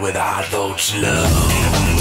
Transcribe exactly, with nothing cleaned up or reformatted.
with hard votes low.